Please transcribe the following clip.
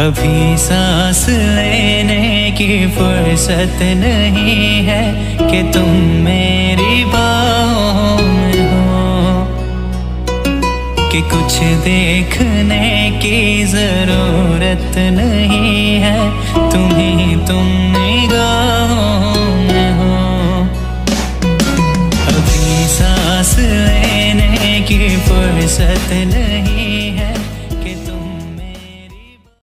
अभी सांस लेने की फुर्सत नहीं है कि तुम मेरी बाहों में हो, कि कुछ देखने की जरूरत नहीं है, तुम्हें तुम निगाहों में हो। अभी सांस लेने की फुर्सत नहीं